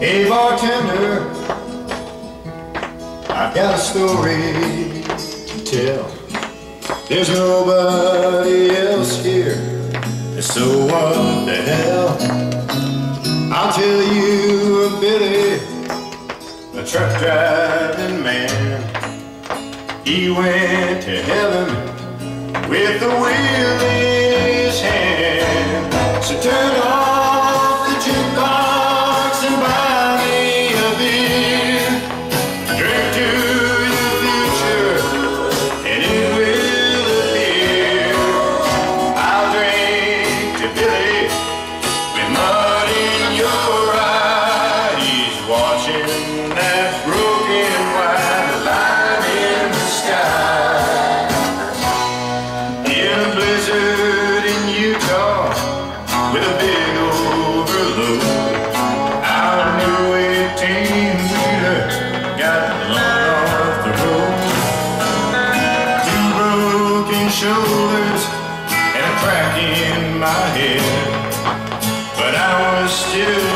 Hey bartender, I've got a story to tell. There's nobody else here, so what the hell? I'll tell you of Billy, a truck driving man. He went to heaven with the wheel in his hand. So turn off the jukebox and buy me a beer. Drink to the future and it will appear. I'll drink to Billy with mud in your eye. He's watching that broken wide line in the sky. In a blizzard in Utah with a big shoulders and a crack in my head, but I was still